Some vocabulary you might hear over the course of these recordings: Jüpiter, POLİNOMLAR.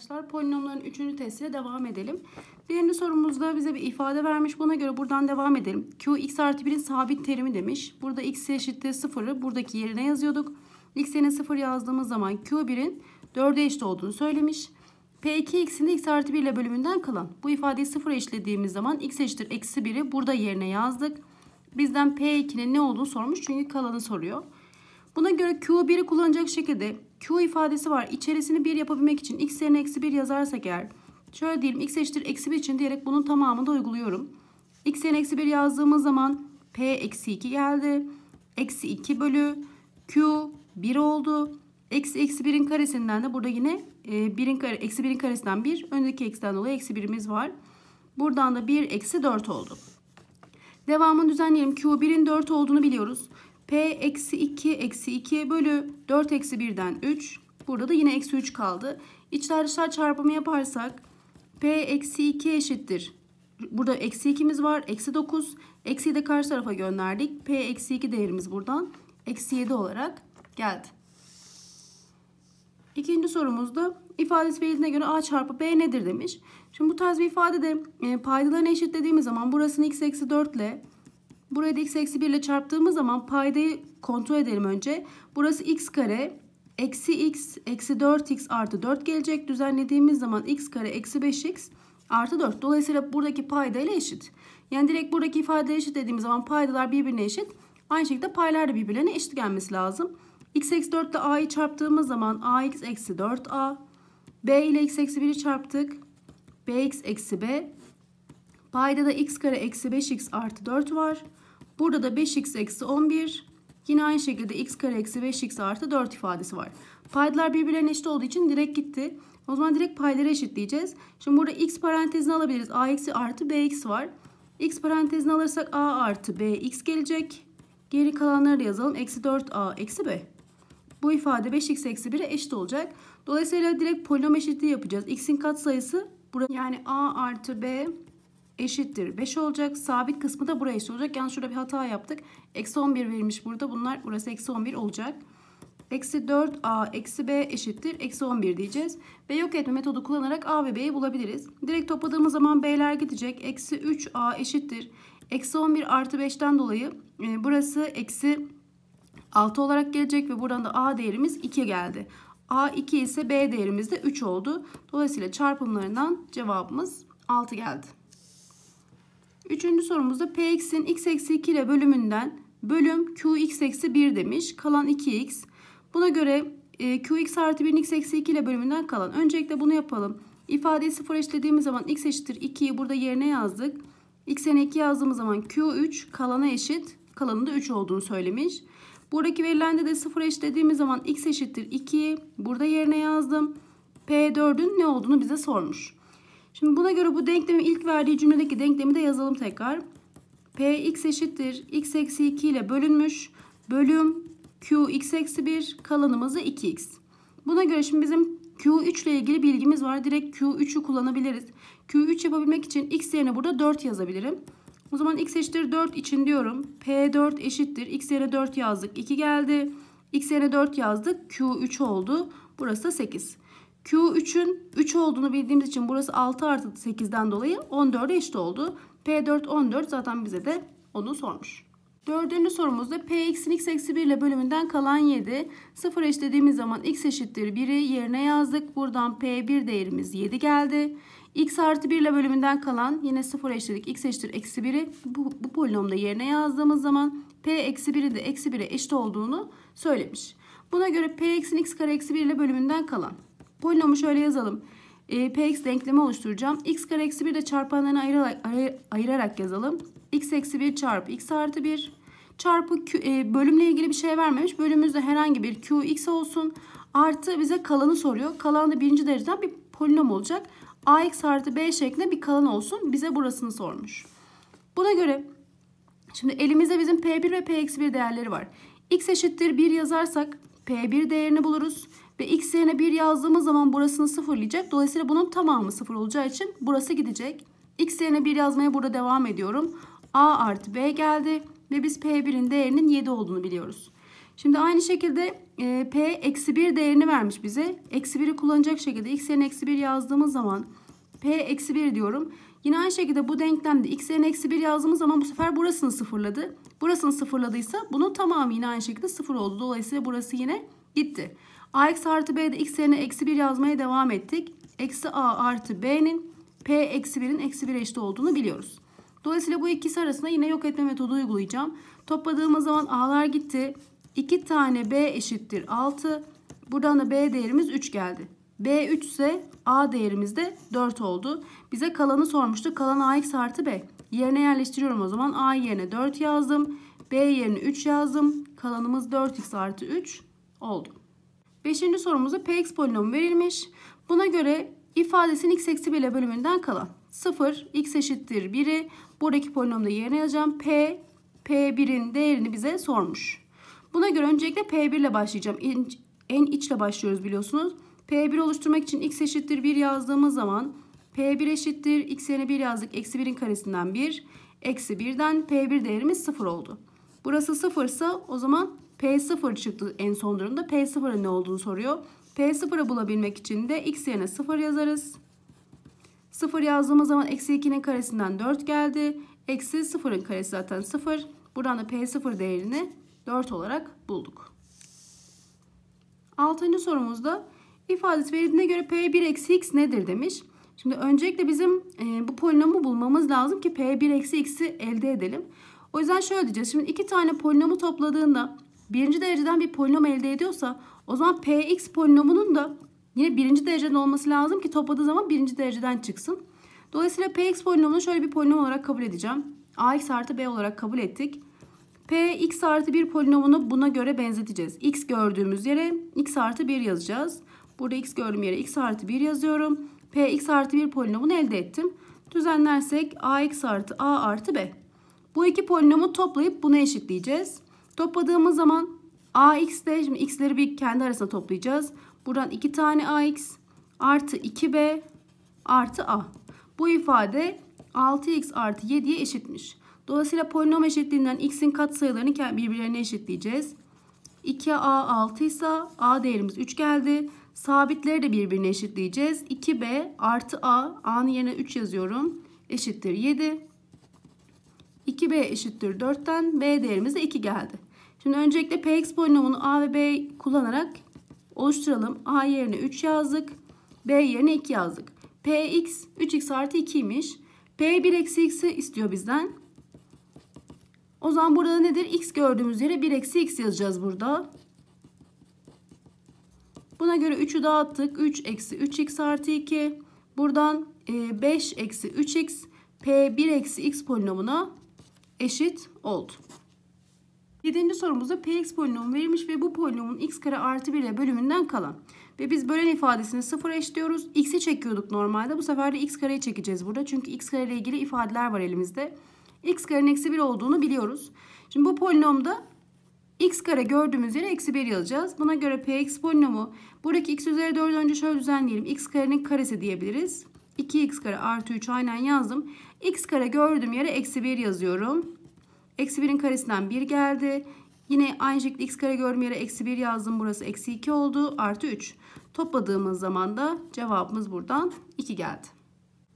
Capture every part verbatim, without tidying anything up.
arkadaşlar polinomların üçüncü testiyle devam edelim. Birinci sorumuzda bize bir ifade vermiş. Buna göre buradan devam edelim. Q x artı birin sabit terimi demiş. Burada x eşittir sıfırı buradaki yerine yazıyorduk. X'e sıfır yazdığımız zaman Q birin dörde eşit olduğunu söylemiş. P iki x'in de x artı bir ile bölümünden kalan. Bu ifadeyi sıfıra eşitlediğimiz zaman x eşittir eksi biri burada yerine yazdık. Bizden P iki'nin ne olduğunu sormuş. Çünkü kalanı soruyor. Buna göre Q bir'i kullanacak şekilde Q ifadesi var. İçerisini bir yapabilmek için x yerine eksi bir yazarsak eğer. Şöyle diyelim x eşittir eksi bir için diyerek bunun tamamını da uyguluyorum. X yerine eksi bir yazdığımız zaman P eksi iki geldi. Eksi iki bölü Q bir oldu. Eksi eksi birin karesinden de burada yine birin kare, eksi birin karesinden bir. Öndeki eksiden dolayı eksi birimiz var. Buradan da bir eksi dört oldu. Devamını düzenleyelim. Q bir'in dört olduğunu biliyoruz. P eksi iki eksi iki bölü dört eksi birden üç. Burada da yine eksi üç kaldı. İçler dışlar çarpımı yaparsak P eksi iki eşittir. Burada eksi iki'miz var. Eksi dokuz. Eksiyi de karşı tarafa gönderdik. P eksi iki değerimiz buradan eksi yedi olarak geldi. İkinci sorumuzda ifadesi verildiğine göre a çarpı b nedir demiş. Şimdi bu tarz bir ifadede paydalarını eşitlediğimiz zaman burasını x eksi dört ile buraya da x eksi bir ile çarptığımız zaman paydayı kontrol edelim önce. Burası x kare eksi x eksi dört x artı dört gelecek. Düzenlediğimiz zaman x kare eksi beş x artı dört. Dolayısıyla buradaki payda ile eşit. Yani direkt buradaki ifade eşit dediğimiz zaman paydalar birbirine eşit. Aynı şekilde paylar da birbirlerine eşit gelmesi lazım. X eksi dört ile a'yı çarptığımız zaman ax eksi dört a. B ile x eksi bir'i çarptık. Bx eksi b. Payda da x kare eksi beş x artı dört var. Burada da beş x eksi on bir. Yine aynı şekilde x kare eksi beş x artı dört ifadesi var. Paydalar birbirlerine eşit olduğu için direkt gitti. O zaman direkt payları eşitleyeceğiz. Şimdi burada x parantezini alabiliriz. A eksi artı bx var. X parantezini alırsak a artı bx gelecek. Geri kalanları da yazalım. Eksi dört a eksi b. Bu ifade beş x eksi bir'e eşit olacak. Dolayısıyla direkt polinom eşitliği yapacağız. X'in katsayısı burası. Yani a artı b eşittir beş olacak. Sabit kısmı da buraya eşit olacak. Yani şurada bir hata yaptık. Eksi on bir verilmiş burada. Bunlar burası eksi on bir olacak. Eksi dört a eksi b eşittir eksi on bir diyeceğiz. Ve yok etme metodu kullanarak a ve b'yi bulabiliriz. Direkt topladığımız zaman b'ler gidecek. Eksi üç a eşittir. Eksi on bir artı beş'ten dolayı e, burası eksi altı olarak gelecek ve buradan da a değerimiz iki geldi. A iki ise b değerimiz de üç oldu. Dolayısıyla çarpımlarından cevabımız altı geldi. Üçüncü sorumuzda px'in x eksi iki ile bölümünden bölüm qx eksi bir demiş. Kalan iki x. Buna göre e, qx artı bir'in x eksi iki ile bölümünden kalan. Öncelikle bunu yapalım. İfadeyi sıfır eşitlediğimiz zaman x eşittir iki'yi burada yerine yazdık. X'e iki yazdığımız zaman Q üç kalana eşit. Kalanın da üç olduğunu söylemiş. Buradaki verilende de sıfır eşitlediğimiz zaman x eşittir iki'yi burada yerine yazdım. P dört'ün ne olduğunu bize sormuş. Şimdi buna göre bu denklemin ilk verdiği cümledeki denklemi de yazalım tekrar. Px eşittir x eksi iki ile bölünmüş. Bölüm Qx eksi bir kalanımız da iki x. Buna göre şimdi bizim Q üç ile ilgili bilgimiz var. Direkt Q üç'ü kullanabiliriz. Q üç yapabilmek için x yerine burada dört yazabilirim. O zaman x eşittir dört için diyorum. P dört eşittir. X yerine dört yazdık. iki geldi. X yerine dört yazdık. Q üç oldu. Burası da sekiz. Q üç'ün üç olduğunu bildiğimiz için burası altı artı sekiz'den dolayı on dört'e eşit oldu. P dört on dört zaten bize de onu sormuş. Dördüncü sorumuzda P x'in x eksi bir ile bölümünden kalan yedi. Sıfır eşitlediğimiz zaman x eşittir bir'i yerine yazdık. Buradan P bir değerimiz yedi geldi. X artı bir ile bölümünden kalan yine sıfır eşitledik. X eşittir eksi bir'i bu, bu polinomda yerine yazdığımız zaman P eksi bir'i de eksi bir'e eşit olduğunu söylemiş. Buna göre P x'in x kare eksi bir ile bölümünden kalan. Polinomu şöyle yazalım. E, P x denklemi oluşturacağım. X kare eksi bir ile çarpanlarını ayırarak, ayırarak yazalım. X eksi bir çarpı x artı bir. Çarpı Q, e, bölümle ilgili bir şey vermemiş. Bölümümüzde herhangi bir Qx olsun. Artı bize kalanı soruyor. Kalan da birinci dereceden bir polinom olacak. Ax artı b şeklinde bir kalan olsun. Bize burasını sormuş. Buna göre şimdi elimizde bizim P bir ve P eksi bir değerleri var. X eşittir bir yazarsak P bir değerini buluruz. Ve x yerine bir yazdığımız zaman burasını sıfırlayacak. Dolayısıyla bunun tamamı sıfır olacağı için burası gidecek. X yerine bir yazmaya burada devam ediyorum. A artı b geldi. Ve biz P bir'in değerinin yedi olduğunu biliyoruz. Şimdi aynı şekilde e, p eksi bir değerini vermiş bize. Eksi biri kullanacak şekilde x yerine eksi bir yazdığımız zaman p eksi bir diyorum. Yine aynı şekilde bu denklemde x yerine eksi bir yazdığımız zaman bu sefer burasını sıfırladı. Burasını sıfırladıysa bunun tamamı yine aynı şekilde sıfır oldu. Dolayısıyla burası yine gitti. ax artı b'de x yerine eksi bir yazmaya devam ettik. Eksi a artı b'nin p eksi birin eksi bire eşit olduğunu biliyoruz. Dolayısıyla bu ikisi arasında yine yok etme metodu uygulayacağım. Topladığımız zaman a'lar gitti. iki tane b eşittir altı. Buradan da b değerimiz üç geldi. b üç ise a değerimiz de dört oldu. Bize kalanı sormuştu. Kalan ax artı b. Yerine yerleştiriyorum o zaman. A yerine dört yazdım. B yerine üç yazdım. Kalanımız dört x artı üç oldu. beşinci sorumuzda px polinomu verilmiş. Buna göre ifadesinin x eksi bir ile bölümünden kalan sıfır, x eşittir biri. Buradaki polinomda yerine yazacağım. P, P bir'in değerini bize sormuş. Buna göre öncelikle P bir ile başlayacağım. En, en içle başlıyoruz biliyorsunuz. P bir oluşturmak için x eşittir bir yazdığımız zaman P bir eşittir x yerine bir yazdık. Eksi birin karesinden bir. Eksi birden P bir değerimiz sıfır oldu. Burası sıfır ise o zaman P sıfır çıktı en son durumda. P sıfır'ın ne olduğunu soruyor. P sıfır'ı bulabilmek için de x yerine sıfır yazarız. sıfır yazdığımız zaman eksi iki'nin karesinden dört geldi. Eksi sıfır'ın karesi zaten sıfır. Buradan da P sıfır değerini dört olarak bulduk. altıncı sorumuzda ifadesi verildiğine göre P bir eksi x nedir demiş. Şimdi öncelikle bizim bu polinomu bulmamız lazım ki P bir eksi x'i elde edelim. O yüzden şöyle diyeceğiz. Şimdi iki tane polinomu topladığında birinci dereceden bir polinom elde ediyorsa o zaman P x polinomunun da yine birinci dereceden olması lazım ki topladığı zaman birinci dereceden çıksın. Dolayısıyla P x polinomunu şöyle bir polinom olarak kabul edeceğim. Ax artı b olarak kabul ettik. P x artı bir polinomunu buna göre benzeteceğiz. X gördüğümüz yere x artı bir yazacağız. Burada x gördüğüm yere x artı bir yazıyorum. P x artı bir polinomunu elde ettim. Düzenlersek ax artı a artı b. Bu iki polinomu toplayıp buna eşitleyeceğiz. Topladığımız zaman ax de, şimdi x'leri bir kendi arasında toplayacağız. Buradan iki tane ax artı iki b artı a. Bu ifade altı x artı yedi'ye eşitmiş. Dolayısıyla polinom eşitliğinden x'in katsayılarını birbirlerine eşitleyeceğiz. iki a altı ise a değerimiz üç geldi. Sabitleri de birbirine eşitleyeceğiz. iki b artı a, a'nın yerine üç yazıyorum. Eşittir yedi. iki b eşittir dört'ten b değerimiz de iki geldi. Şimdi öncelikle P x polinomunu a ve b kullanarak oluşturalım. A yerine üç yazdık. B yerine iki yazdık. P x üç x artı iki'ymiş. P bir eksi x'i istiyor bizden. O zaman burada nedir? X gördüğümüz yere bir eksi x yazacağız burada. Buna göre üç'ü dağıttık. üç eksi üç x artı iki. Buradan beş eksi üç x P bir eksi x polinomuna eşit oldu. yedinci sorumuzda P x polinomu verilmiş ve bu polinomun x kare artı bir ile bölümünden kalan. Ve biz bölen ifadesini sıfıra eşitliyoruz. X'i çekiyorduk normalde. Bu sefer de x kareyi çekeceğiz burada. Çünkü x kare ile ilgili ifadeler var elimizde. X karenin eksi bir olduğunu biliyoruz. Şimdi bu polinomda x kare gördüğümüz yere eksi bir yazacağız. Buna göre P x polinomu buradaki x üzeri dört'ü önce şöyle düzenleyelim. X karenin karesi diyebiliriz. iki x kare artı üç aynen yazdım. X kare gördüğüm yere eksi bir yazıyorum. Eksi bir'in karesinden bir geldi. Yine aynı şekilde x kare gördüğüm yere eksi bir yazdım. Burası eksi iki oldu. Artı üç. Topladığımız zaman da cevabımız buradan iki geldi.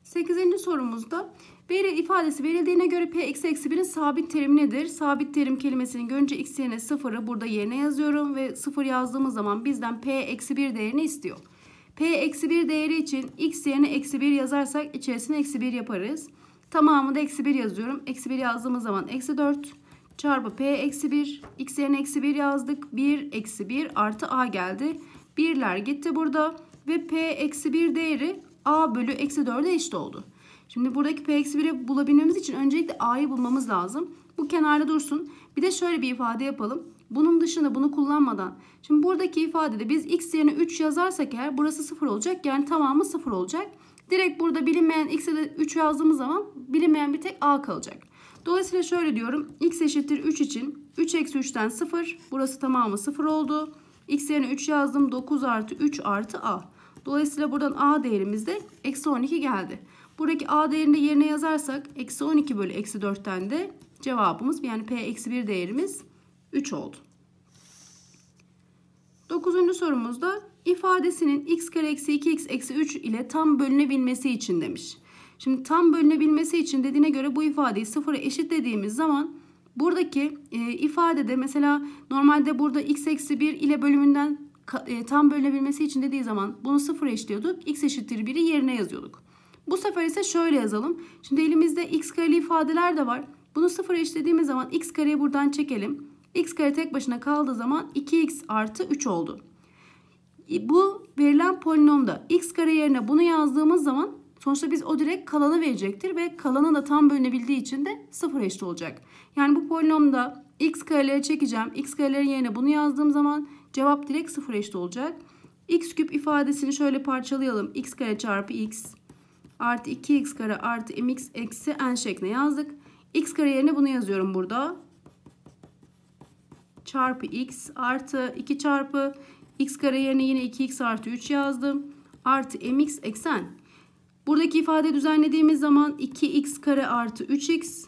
sekizinci sorumuzda veri ifadesi verildiğine göre p eksi eksi bir'in sabit terimi nedir? Sabit terim kelimesinin görünce x yerine sıfır'ı burada yerine yazıyorum ve sıfır yazdığımız zaman bizden p eksi bir değerini istiyor. P eksi bir değeri için x yerine eksi bir yazarsak içerisine eksi bir yaparız. Tamamı da eksi bir yazıyorum. Eksi bir yazdığımız zaman eksi dört çarpı p eksi bir. X yerine eksi bir yazdık. bir eksi bir artı a geldi. bir'ler gitti burada. Ve p eksi bir değeri a bölü eksi dört'e eşit oldu. Şimdi buradaki p eksi bir'i bulabilmemiz için öncelikle a'yı bulmamız lazım. Bu kenarda dursun. Bir de şöyle bir ifade yapalım. Bunun dışında bunu kullanmadan. Şimdi buradaki ifadede biz x yerine üç yazarsak eğer burası sıfır olacak. Yani tamamı sıfır olacak. Direkt burada bilinmeyen x'e de üç yazdığımız zaman bilinmeyen bir tek a kalacak. Dolayısıyla şöyle diyorum. X eşittir üç için üç eksi üç'ten sıfır. Burası tamamı sıfır oldu. X yerine üç yazdım. dokuz artı üç artı a. Dolayısıyla buradan a değerimiz de eksi on iki geldi. Buradaki a değerini de yerine yazarsak eksi on iki bölü eksi dört'ten de cevabımız yani p eksi bir değerimiz üç oldu. Dokuzuncu sorumuzda ifadesinin x kare eksi iki x eksi üç ile tam bölünebilmesi için demiş. Şimdi tam bölünebilmesi için dediğine göre bu ifadeyi sıfıra eşitlediğimiz zaman buradaki e, ifadede mesela normalde burada x eksi bir ile bölümünden e, tam bölünebilmesi için dediği zaman bunu sıfıra eşitliyorduk. X eşittir bir'i yerine yazıyorduk. Bu sefer ise şöyle yazalım. Şimdi elimizde x kareli ifadeler de var. Bunu sıfıra eşitlediğimiz zaman x kareyi buradan çekelim. X kare tek başına kaldığı zaman iki x artı üç oldu. Bu verilen polinomda x kare yerine bunu yazdığımız zaman sonuçta biz o direkt kalanı verecektir ve kalanı da tam bölünebildiği için de sıfıra eşit olacak. Yani bu polinomda x kareleri çekeceğim. X karelerin yerine bunu yazdığım zaman cevap direkt sıfıra eşit olacak. X küp ifadesini şöyle parçalayalım. X kare çarpı x artı iki x kare artı mx eksi n şeklinde yazdık. X kare yerine bunu yazıyorum burada. Çarpı x artı iki çarpı x kare yerine yine iki x artı üç yazdım. Artı mx eksi n. Buradaki ifade düzenlediğimiz zaman iki x kare artı üç x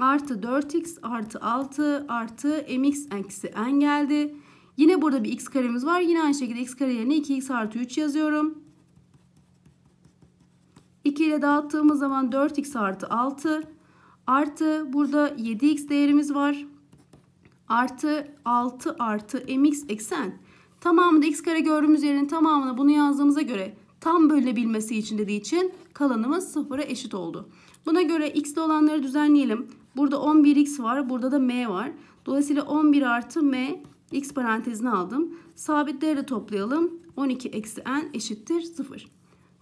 artı dört x artı altı artı mx eksi n geldi. Yine burada bir x karemiz var. Yine aynı şekilde x kare yerine iki x artı üç yazıyorum. iki ile dağıttığımız zaman dört x artı altı artı burada yedi x değerimiz var. Artı altı artı mx eksen. Tamamında x kare gördüğümüz yerin tamamına bunu yazdığımıza göre tam bölünebilmesi için dediği için kalanımız sıfıra eşit oldu. Buna göre x'li olanları düzenleyelim. Burada on bir x var. Burada da m var. Dolayısıyla on bir artı m x parantezine aldım. Sabit değeri toplayalım. on iki eksi n eşittir sıfır.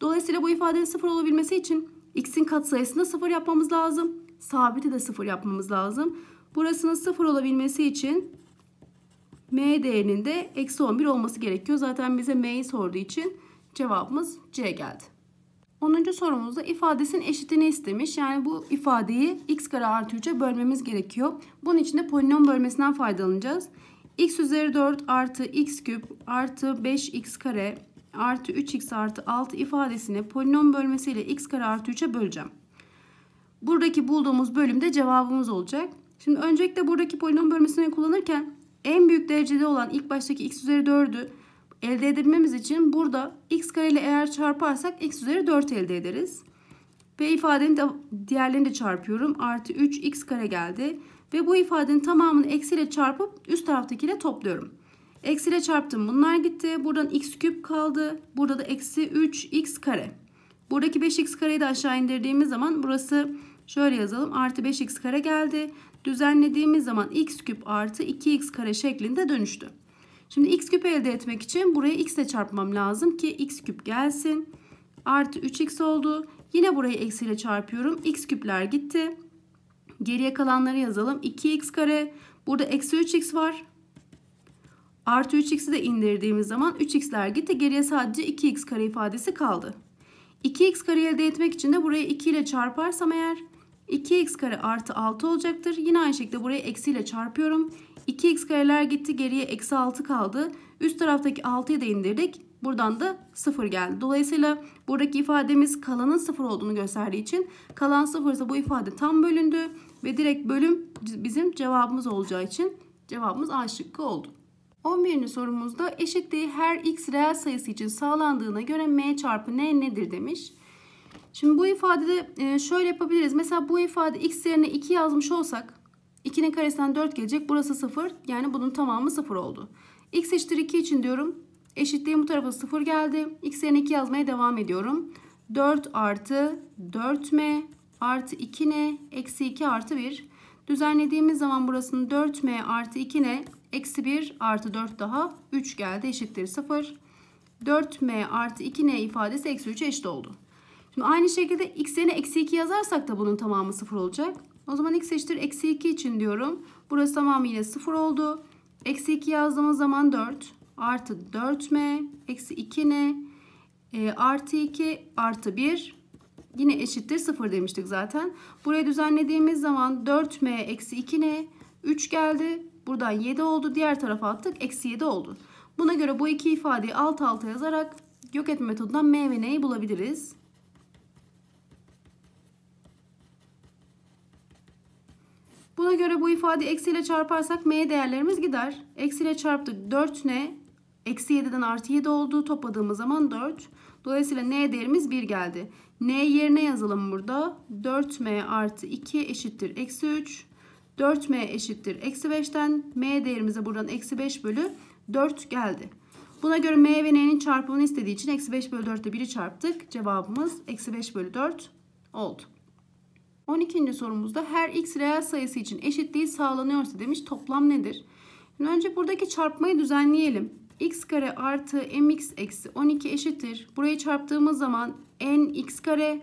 Dolayısıyla bu ifadenin sıfır olabilmesi için x'in katsayısını sıfır yapmamız lazım. Sabiti de sıfır yapmamız lazım. Burasının sıfır olabilmesi için m değerinin de eksi on bir olması gerekiyor. Zaten bize m'yi sorduğu için cevabımız C geldi. onuncu sorumuzda ifadesinin eşitini istemiş. Yani bu ifadeyi x kare artı üçe bölmemiz gerekiyor. Bunun için de polinom bölmesinden faydalanacağız. X üzeri dört artı x küp artı beş x kare artı üç x artı altı ifadesini polinom bölmesiyle x kare artı üçe böleceğim. Buradaki bulduğumuz bölümde cevabımız olacak. Şimdi öncelikle buradaki polinom bölmesini kullanırken en büyük derecede olan ilk baştaki x üzeri dördü elde edebilmemiz için burada x kare ile eğer çarparsak x üzeri dört elde ederiz. Ve ifadenin de diğerlerini de çarpıyorum. Artı üç x kare geldi. Ve bu ifadenin tamamını eksiyle çarpıp üst taraftakiyle topluyorum. Eksiyle çarptım, bunlar gitti. Buradan x küp kaldı. Burada da eksi üç x kare. Buradaki beş x kareyi de aşağı indirdiğimiz zaman burası şöyle yazalım. Artı beş x kare geldi. Düzenlediğimiz zaman x küp artı iki x kare şeklinde dönüştü. Şimdi x küp elde etmek için buraya x ile çarpmam lazım ki x küp gelsin. Artı üç x oldu. Yine burayı eksiyle çarpıyorum. X küpler gitti. Geriye kalanları yazalım. iki x kare. Burada eksi üç x var. Artı üç x'i de indirdiğimiz zaman üç x'ler gitti. Geriye sadece iki x kare ifadesi kaldı. iki x kare elde etmek için de burayı iki ile çarparsam eğer iki x kare artı altı olacaktır. Yine aynı şekilde burayı eksiyle çarpıyorum. iki x kareler gitti. Geriye eksi altı kaldı. Üst taraftaki altı'yı da indirdik. Buradan da sıfır geldi. Dolayısıyla buradaki ifademiz kalanın sıfır olduğunu gösterdiği için kalan sıfır ise bu ifade tam bölündü. Ve direkt bölüm bizim cevabımız olacağı için cevabımız A şıkkı oldu. on birinci sorumuzda eşitliği her x reel sayısı için sağlandığına göre m çarpı n nedir demiş. Şimdi bu ifadede şöyle yapabiliriz. Mesela bu ifade x yerine iki yazmış olsak iki'nin karesinden dört gelecek. Burası sıfır. Yani bunun tamamı sıfır oldu. X eşittir iki için diyorum. Eşitliğin bu tarafa sıfır geldi. X yerine iki yazmaya devam ediyorum. dört artı dört m artı iki n eksi iki artı bir. Düzenlediğimiz zaman burasının dört m artı iki n eksi bir artı dört daha üç geldi. Eşittir sıfır. dört m artı iki n ifadesi eksi üç'e eşit oldu. Şimdi aynı şekilde x yerine eksi iki yazarsak da bunun tamamı sıfır olacak. O zaman x eşittir eksi iki için diyorum. Burası tamamı yine sıfır oldu. Eksi iki yazdığımız zaman dört artı dört m eksi iki n e, artı iki artı bir yine eşittir sıfır demiştik zaten. Buraya düzenlediğimiz zaman dört m eksi iki n üç geldi. Buradan yedi oldu. Diğer tarafa attık. Eksi yedi oldu. Buna göre bu iki ifadeyi alt alta yazarak yok etme metodundan m ve n'yi bulabiliriz. Buna göre bu ifadeyi eksiyle çarparsak m değerlerimiz gider. Eksiyle çarptık dört n Eksi yediden artı yedi oldu. Topladığımız zaman dört. Dolayısıyla n değerimiz bir geldi. N yerine yazalım burada. dört m artı iki eşittir eksi üç. dört m eşittir eksi beşten. M değerimize buradan eksi beş bölü dört geldi. Buna göre m ve n'nin çarpımını istediği için eksi beş bölü dörtte biri çarptık. Cevabımız eksi beş bölü dört oldu. on ikinci sorumuzda her x reel sayısı için eşitliği sağlanıyorsa demiş, toplam nedir? Şimdi önce buradaki çarpmayı düzenleyelim. X kare artı mx eksi on iki eşittir. Burayı çarptığımız zaman nx kare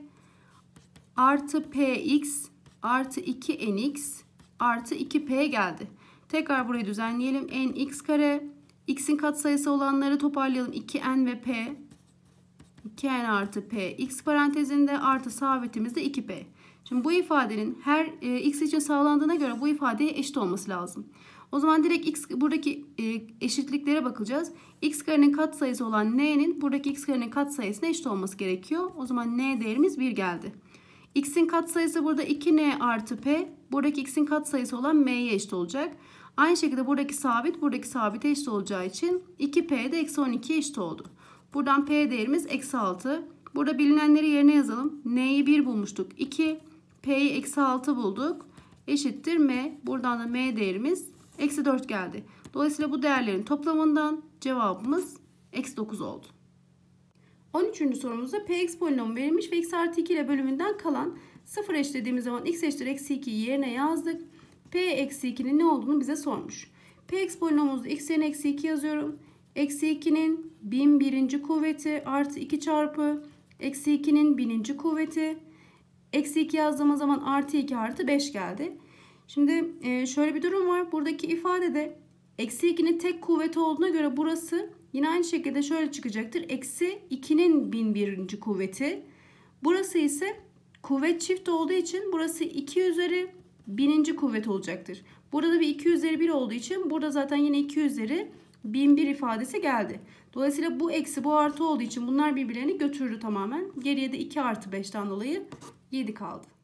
artı px artı iki nx artı iki p geldi. Tekrar burayı düzenleyelim. Nx kare, x'in katsayısı olanları toparlayalım. iki n ve p. iki n artı p x parantezinde artı sabitimizde iki p. Şimdi bu ifadenin her e, x için sağlandığına göre bu ifadeye eşit olması lazım. O zaman direkt x, buradaki e, eşitliklere bakacağız. X karenin katsayısı olan n'nin buradaki x karenin katsayısına eşit olması gerekiyor. O zaman n değerimiz bir geldi. X'in katsayısı burada iki n artı p. Buradaki x'in katsayısı olan m'ye eşit olacak. Aynı şekilde buradaki sabit buradaki sabite eşit olacağı için iki p de eksi on ikiye eşit oldu. Buradan p değerimiz eksi altı. Burada bilinenleri yerine yazalım. N'yi bir bulmuştuk. iki. P'yi eksi altı bulduk. Eşittir m. Buradan da m değerimiz eksi dört geldi. Dolayısıyla bu değerlerin toplamından cevabımız eksi dokuz oldu. on üçüncü sorumuzda px polinomu verilmiş ve x artı iki ile bölümünden kalan sıfır eşitlediğimiz zaman x eşittir eksi ikiyi yerine yazdık. P eksi ikinin ne olduğunu bize sormuş. Px polinomumuzda x yerine eksi iki yazıyorum. Eksi ikinin bin birinci kuvveti artı iki çarpı eksi ikinin binin kuvveti. Eksi iki yazdığımız zaman artı iki artı beş geldi. Şimdi şöyle bir durum var. Buradaki ifadede eksi ikinin tek kuvveti olduğuna göre burası yine aynı şekilde şöyle çıkacaktır. Eksi ikinin bin birinci kuvveti. Burası ise kuvvet çift olduğu için burası iki üzeri bin kuvvet olacaktır. Burada bir iki üzeri bir olduğu için burada zaten yine iki üzeri bin bir ifadesi geldi. Dolayısıyla bu eksi bu artı olduğu için bunlar birbirlerini götürdü tamamen. Geriye de iki artı beşten dolayı yedi kaldı.